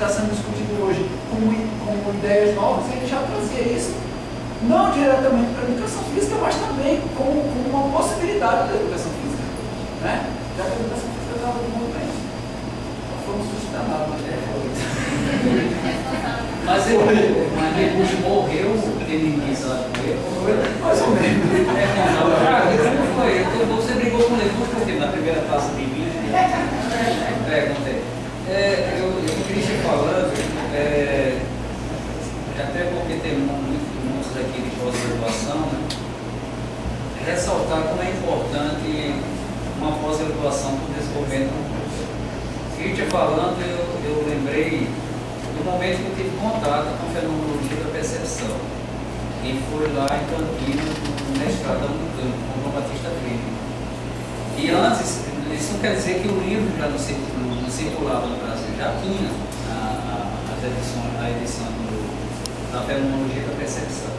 está sendo discutido hoje como ideias novas, ele já trazia isso, não diretamente para a educação física, mas também como uma possibilidade da educação física, né? Já que a educação física estava muito bem. Nós fomos sustentados, né? Mas depois morreu, ele disse lá que morreu. Mais ou menos. Como foi? Você brigou com o Lenor Cruz na primeira taça de vinho? Perguntei. Eu cresci falando, até porque tem muitos aqui de pós-graduação, né? Ressaltar como é importante uma pós-graduação para o desenvolvimento do curso. Crítica falando, eu lembrei do momento que eu tive contato com a fenomenologia da percepção, e foi lá em Campinas, no mestradão do campo, com o João Batista Filho. E antes, isso não quer dizer que o livro já não circulava no Brasil, já tinha a edição da fenomenologia da percepção.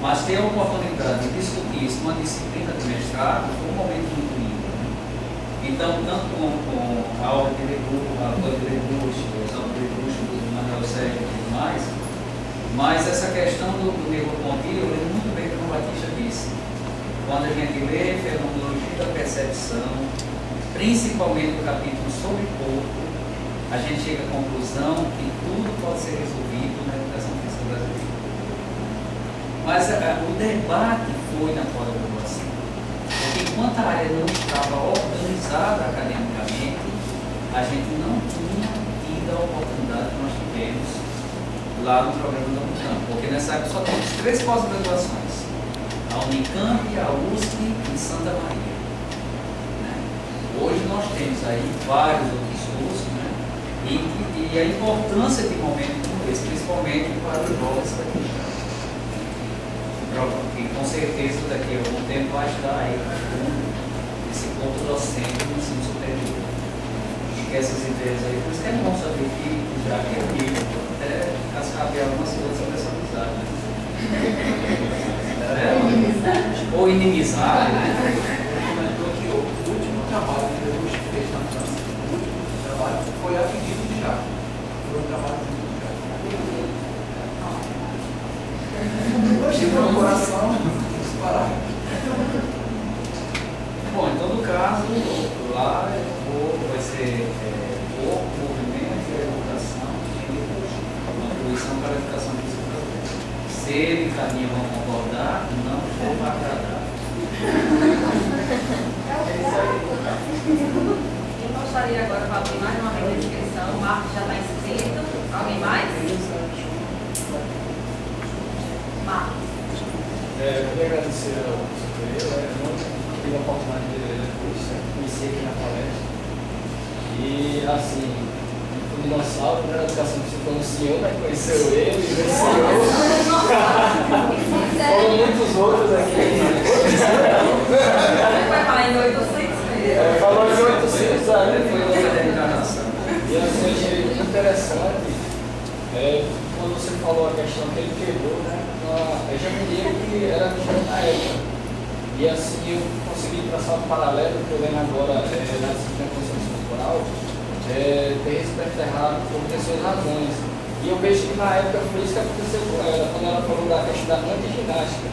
Mas ter a oportunidade de discutir isso numa disciplina de mestrado foi um momento muito lindo. Né? Então, tanto com a obra de Merleau-Ponty, e tudo mais, mas essa questão do Merleau-Ponty, eu lembro muito bem o que o Batista disse. Quando a gente lê fenomenologia da percepção, principalmente o capítulo sobre o corpo, a gente chega à conclusão que tudo pode ser resolvido na educação física brasileira. Mas o debate foi na pós-graduação, porque enquanto a área não estava organizada academicamente, a gente não tinha tido a oportunidade que nós tivemos lá no programa da Unicamp, porque nessa época só temos 3 pós-graduações, a Unicamp, a USP e Santa Maria. Né? Hoje nós temos aí vários outros cursos, né? E a importância de momentos como esse, principalmente para os jovens daqui. E com certeza daqui a algum tempo vai estar aí esse ponto docente no ensino superior. E que essas ideias aí, por isso que é bom saber que já é livro, até cascabear algumas coisas sobre essa amizade. Né? Ou inimizar. Comentou que o último trabalho que eu fez na França, o último trabalho foi a pedido de Jacques. Foi um trabalho de Jacques. O coração disparar. Bom, então no caso, lá vai ser corpo, movimento, educação e contribuição para a educação física. Se ele caminha vão concordar, não vou agradar. É isso aí. Eu gostaria agora para alguém mais uma reinscrição. O Marcos já está inscrito. Alguém mais? Marcos. Eu queria agradecer ao José Pereira, pela oportunidade de conhecer aqui na palestra. E assim, o dinossauro, na educação que foi um senhor, mas conheceu ele, como muitos outros aqui. Vai falar em 800 mesmo. Falou em 800 anos, foi você da encarnação. E eu achei muito interessante quando você falou a questão que ele quebrou, né? Eu já me lembro que era na época. E assim eu consegui traçar um paralelo que eu lembro agora na disciplina de consciência corporal. Ter respeito errado por pessoas razões. E eu vejo que na época foi isso que aconteceu com ela, quando ela falou da questão da antiginástica,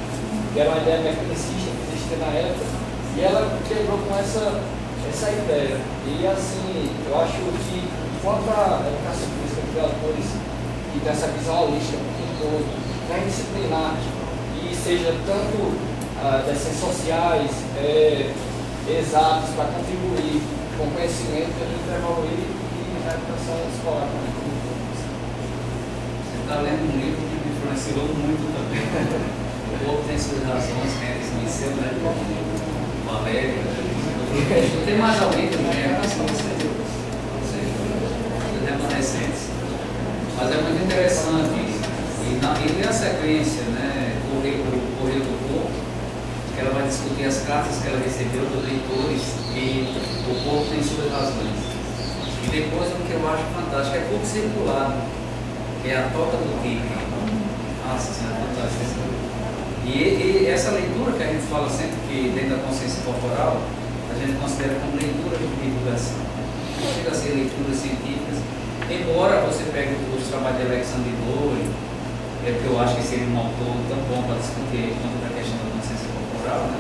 que era uma ideia mecanicista que existia na época, e ela quebrou com essa ideia. E assim, eu acho que enquanto a educação física de autores e dessa visão holística como um todo, vai disciplinar, e seja tanto das ciências sociais, exatas, para contribuir com conhecimento, a gente vai evoluir e na educação escolar também. Você está lendo um livro que me influenciou muito também. O povo tem suas razões, né? Eles me ensinam, né? Valéria. Tem mais alguém que também é relação a vocês, ou seja, remanescentes. Mas é muito interessante. E na sequência, né? Correr do corpo, que ela vai discutir as cartas que ela recebeu dos leitores e o corpo tem suas razões. E depois o que eu acho fantástico é o corpo circular, que é a toca do tigre. Nossa, isso é fantástico. E essa leitura que a gente fala sempre que dentro da consciência corporal, a gente considera como leitura de divulgação. Não chega a ser leituras científicas, Embora você pegue o trabalho de Alexandre Lowen, é que eu acho que seria um autor tão bom para discutir quanto da questão da consciência corporal, né?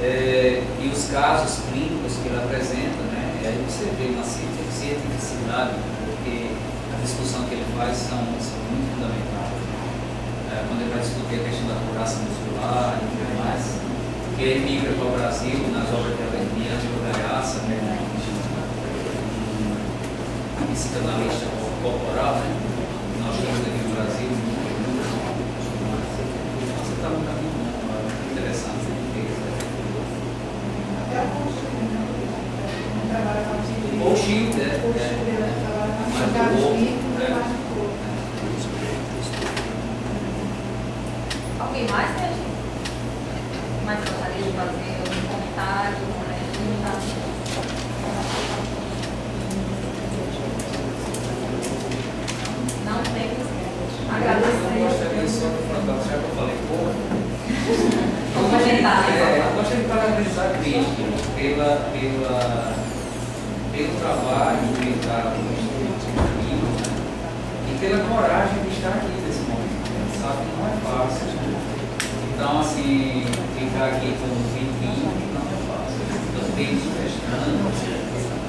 É, e os casos clínicos que ele apresenta, né? E aí você vê uma cientificidade, porque a discussão que ele faz são muito fundamentais. É, quando ele vai discutir a questão da curaça muscular e tudo mais, que ele migra para o Brasil nas obras de Alernia, de Gaiaça, né? E psicanalista corporal, né? Nós temos aqui no Brasil. Nossa, está um caminho interessante. Ou Chile, né? Alguém mais, né, gente? Mais gostaria de fazer algum comentário, né? Não tem. Agradecer. Já que eu falei pouco. Vamos agendar. Eu gostaria de parabenizar a Cristo pelo trabalho que ele está comigo, né? E pela coragem de estar aqui nesse momento. Sabe que não é fácil. Então, assim, ficar aqui com o Vitinho não é fácil. Eu tenho testando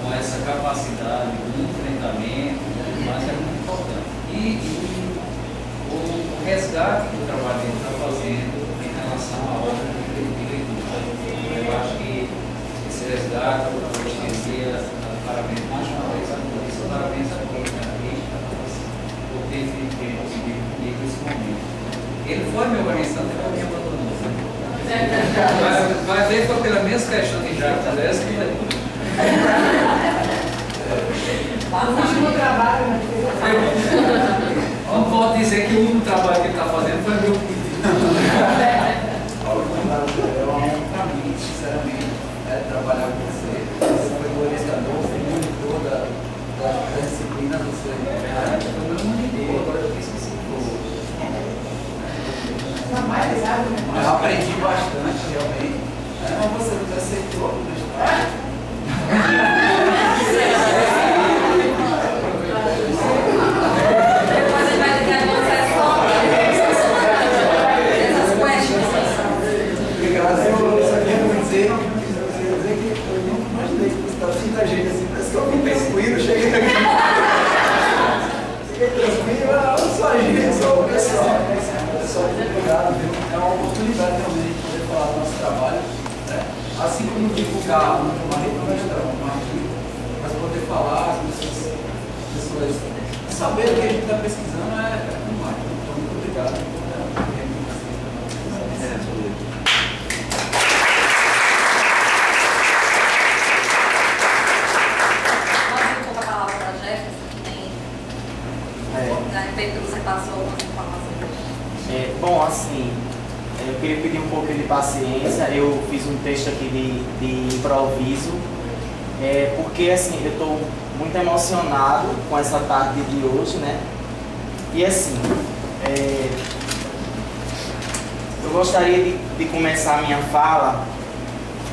com essa capacidade de enfrentamento, mas é muito importante. E o resgate que o trabalho dele está fazendo em relação à obra de leitura. Eu acho que resgate, eu esqueci, parabéns mais uma vez a todos, parabéns a todos, por ter vivido esse momento. Ele foi meu organista até porque me abandonou. Vai ver que pela mesma questão que já acontece. O último trabalho, não pode dizer que o último trabalho que ele está fazendo foi meu. Eu amo pra mim, sinceramente. Trabalhar com você, você foi o orientador, foi o monitor da disciplina do seu universidade, foi o meu monitor, agora eu fiz que se for. Eu aprendi bastante, realmente, mas você não aceitou o mestrado? Muita gente assim, parece que eu fui tranquilo, cheguei aqui. Fiquei tranquilo, só a gente, só o pessoal. Pessoal, muito obrigado, viu? É uma oportunidade também de poder falar do nosso trabalho, né? Assim como divulgar uma recomendação, mas poder falar, as pessoas saber o que a gente está pesquisando é muito mais. Então, muito obrigado. Bom, assim, eu queria pedir um pouco de paciência. Eu fiz um texto aqui de improviso, porque assim, eu estou muito emocionado com essa tarde de hoje, né? E assim, eu gostaria de começar a minha fala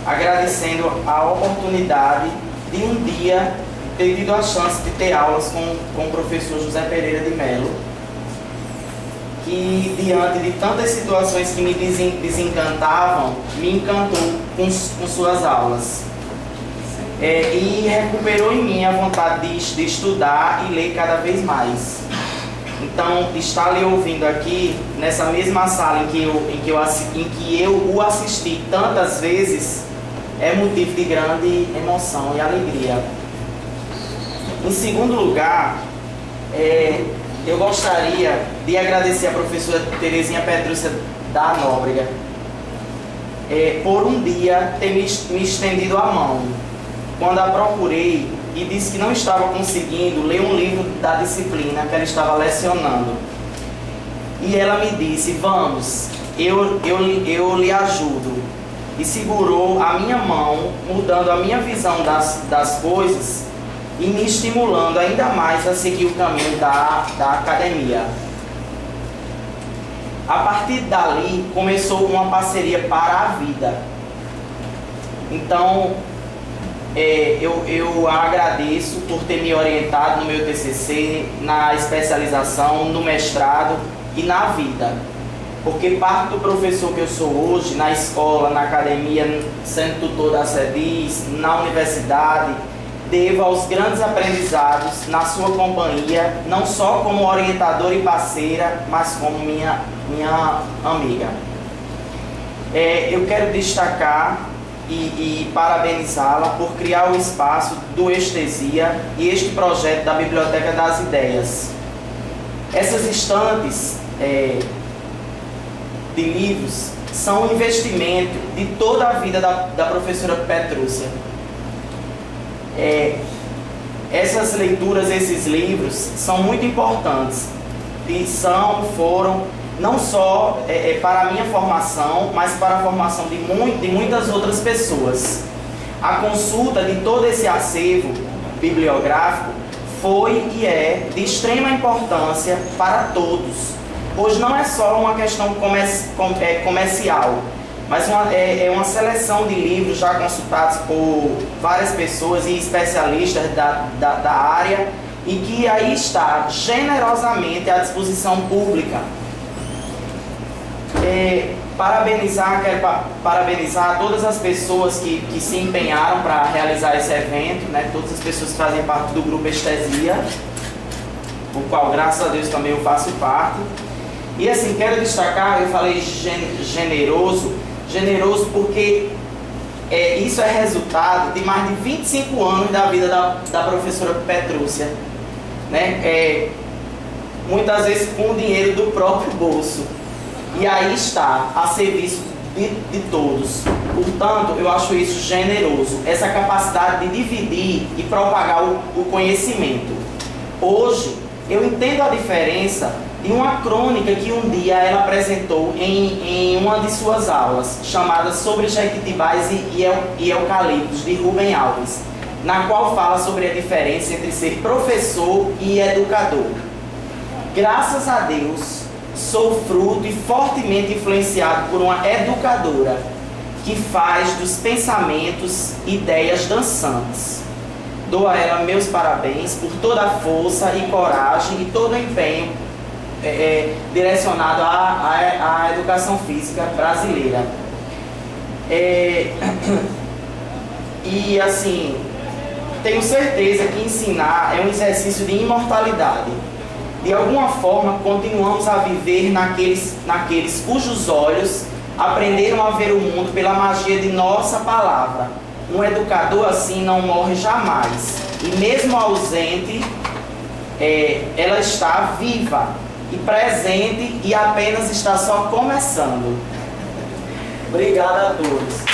agradecendo a oportunidade de um dia ter tido a chance de ter aulas com o professor José Pereira de Melo, que diante de tantas situações que me desencantavam, me encantou com suas aulas. E recuperou em mim a vontade de estudar e ler cada vez mais. Então, estar lhe ouvindo aqui, nessa mesma sala em que eu o assisti tantas vezes, é motivo de grande emoção e alegria. Em segundo lugar, eu gostaria de agradecer a professora Terezinha Petrúcia da Nóbrega por um dia ter me estendido a mão quando a procurei e disse que não estava conseguindo ler um livro da disciplina que ela estava lecionando. E ela me disse, vamos, eu lhe ajudo. E segurou a minha mão, mudando a minha visão das coisas e me estimulando ainda mais a seguir o caminho da academia. A partir dali, começou uma parceria para a vida. Então, eu agradeço por ter me orientado no meu TCC, na especialização, no mestrado e na vida. Porque parte do professor que eu sou hoje, na escola, na academia, sendo tutor da CEDIS, na universidade, devo aos grandes aprendizados na sua companhia, não só como orientadora e parceira, mas como minha amiga. Eu quero destacar e parabenizá-la por criar o espaço do Estesia e este projeto da Biblioteca das Ideias. Essas estantes de livros são um investimento de toda a vida da professora Petrúcia. Essas leituras, esses livros, são muito importantes e foram não só para a minha formação, mas para a formação de muitas outras pessoas. A consulta de todo esse acervo bibliográfico foi e é de extrema importância para todos, pois não é só uma questão comercial, mas uma seleção de livros já consultados por várias pessoas e especialistas da área e que aí está generosamente à disposição pública. Parabenizar todas as pessoas que se empenharam para realizar esse evento, né? Todas as pessoas que fazem parte do grupo Estesia, o qual, graças a Deus, também eu faço parte. E assim, quero destacar, eu falei generoso porque isso é resultado de mais de 25 anos da vida da professora Petrúcia, né? Muitas vezes com o dinheiro do próprio bolso. E aí está, a serviço de todos. Portanto, eu acho isso generoso, essa capacidade de dividir e propagar o conhecimento. Hoje, eu entendo a diferença de uma crônica que um dia ela apresentou em uma de suas aulas, chamada Sobre Jequitibás e Eucaliptos, de Rubem Alves, na qual fala sobre a diferença entre ser professor e educador. Graças a Deus, sou fruto e fortemente influenciado por uma educadora que faz dos pensamentos ideias dançantes. Dou a ela meus parabéns por toda a força e coragem e todo o empenho direcionado à educação física brasileira. E assim, tenho certeza que ensinar é um exercício de imortalidade. De alguma forma, continuamos a viver naqueles cujos olhos aprenderam a ver o mundo pela magia de nossa palavra. Um educador assim não morre jamais. E mesmo ausente, ela está viva e presente e apenas está só começando. Obrigado a todos.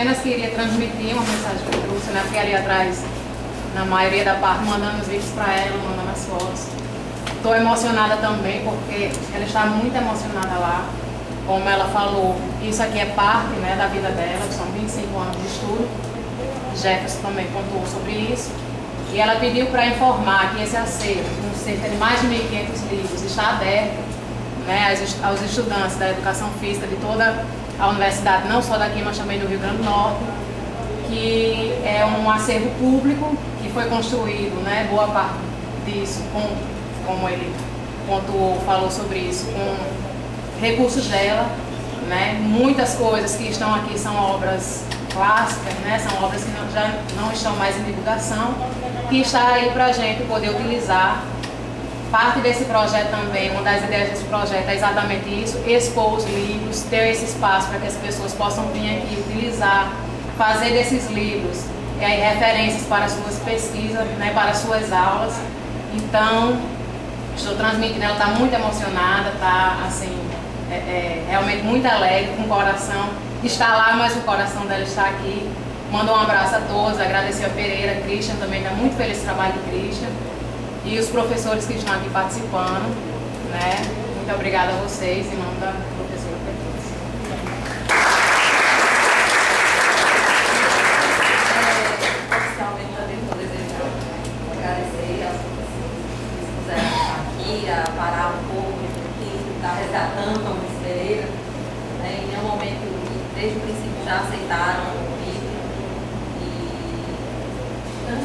Apenas queria transmitir uma mensagem para a Petrúcia, né? Porque ali atrás, na maioria da parte, mandando os vídeos para ela, mandando as fotos. Estou emocionada também, porque ela está muito emocionada lá. Como ela falou, isso aqui é parte, né, da vida dela, são 25 anos de estudo. Jefferson também contou sobre isso. E ela pediu para informar que esse acervo, com cerca de mais de 1.500 livros, está aberto, né, aos estudantes da educação física de toda a universidade, não só daqui, mas também do Rio Grande do Norte, que é um acervo público que foi construído, né, boa parte disso, como ele pontuou, falou sobre isso, com recursos dela, né, muitas coisas que estão aqui são obras clássicas, né, são obras que já não estão mais em divulgação, que está aí para a gente poder utilizar. Parte desse projeto também, uma das ideias desse projeto é exatamente isso, expor os livros, ter esse espaço para que as pessoas possam vir aqui utilizar, fazer desses livros e aí referências para suas pesquisas, né, para suas aulas. Então, estou transmitindo, ela está muito emocionada, está assim, realmente muito alegre, com o coração, está lá, mas o coração dela está aqui. Mando um abraço a todos, agradecer a Pereira, Christian também, está muito feliz o trabalho de Christian. E os professores que estão aqui participando, né? Muito obrigada a vocês, em nome da professora Petrúcia. Oficialmente também vou desejar agradecer aos professores que puseram aqui a parar um pouco, que está resgatando a Luiz Pereira.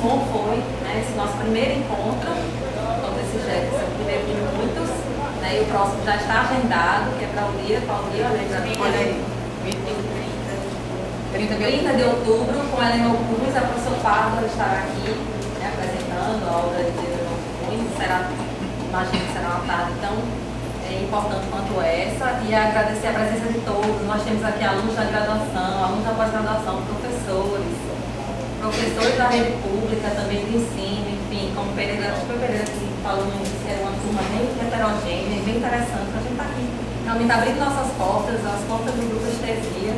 bom foi, né, esse nosso primeiro encontro, todo esse jeito, é o primeiro de muitos, né, e o próximo já está agendado, que é para o dia, olha aí, 30 de outubro, com a Lenor Cruz, a professora Fábio estará aqui, né, apresentando a obra de Lenor Cruz, imagino que será uma tarde tão importante quanto essa, e agradecer a presença de todos. Nós temos aqui alunos da graduação, alunos da pós-graduação, professores da rede pública, também de ensino, enfim, como Pereira, o Pereira que falou no início, é uma turma bem heterogênea, bem interessante, a gente está aqui realmente abrindo nossas portas, as portas do grupo Estesia,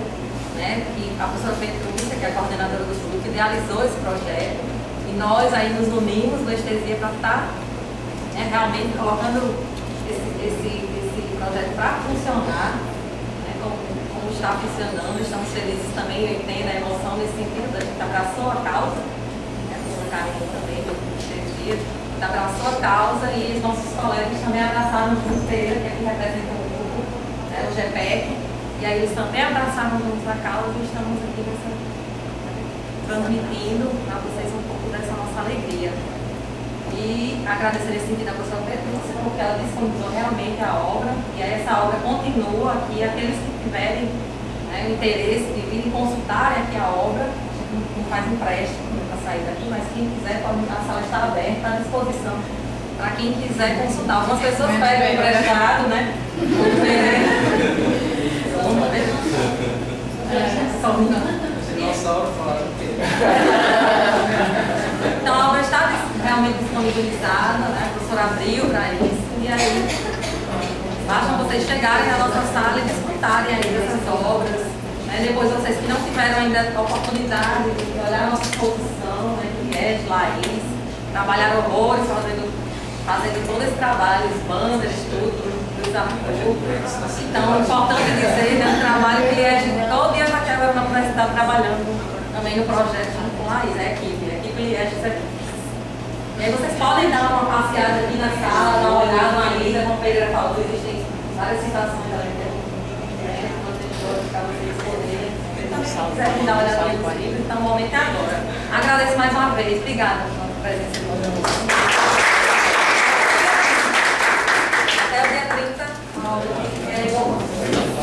né, que a professora Petrúcia, que é a coordenadora do grupo, idealizou esse projeto, e nós aí nos unimos no Estesia para estar realmente colocando esse projeto para funcionar, né, como está funcionando. Estamos felizes também, eu entendo a emoção nesse sentido, a gente abraçou a causa, né, com o carinho também do grupo Estesia, abraçou a causa, e os nossos colegas também abraçaram junto, Pereira, que aqui representa o grupo, né, o GPEC, e aí eles também abraçaram juntos a causa, e estamos aqui transmitindo a vocês um pouco dessa nossa alegria. E agradecer esse sentido à professora Petrúcia, porque ela disponibilizou realmente a obra, e essa obra continua aqui. Aqueles que tiverem o interesse de virem consultarem aqui a obra, não faz empréstimo para sair daqui, mas quem quiser, a sala está aberta, à disposição para quem quiser consultar. Algumas pessoas pedem emprestado, né? Então a obra está realmente disponibilizada, né? A professora abriu para isso, e aí basta vocês chegarem na nossa sala e disputarem aí essas obras, né? Depois vocês que não tiveram ainda a oportunidade de olhar a nossa exposição, né, que é de Laís, trabalharam horrores fazendo todo esse trabalho, os bandas, tudo. Então, é importante dizer, né, um trabalho que a gente todo dia já quebra na universidade trabalhando também no projeto com a Laís, a equipe Liege aqui. E aí vocês podem dar uma passeada aqui na sala, dar uma olhada na lista, como a Pereira falou, existem várias citações ali, né, para vocês poderem, se quiserem dar uma olhada no livro, então o momento é agora. Agradeço mais uma vez, obrigada pela presença de vocês. Até o dia 30.